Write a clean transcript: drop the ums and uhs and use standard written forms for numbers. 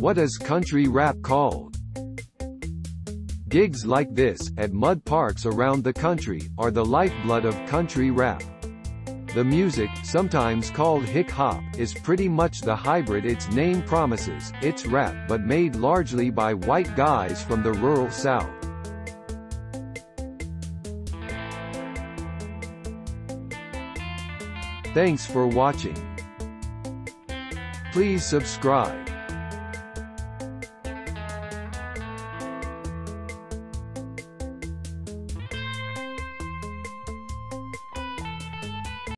What is country rap called? Gigs like this, at mud parks around the country, are the lifeblood of country rap. The music, sometimes called hip-hop, is pretty much the hybrid its name promises. It's rap but made largely by white guys from the rural South. Thanks for watching. Please subscribe.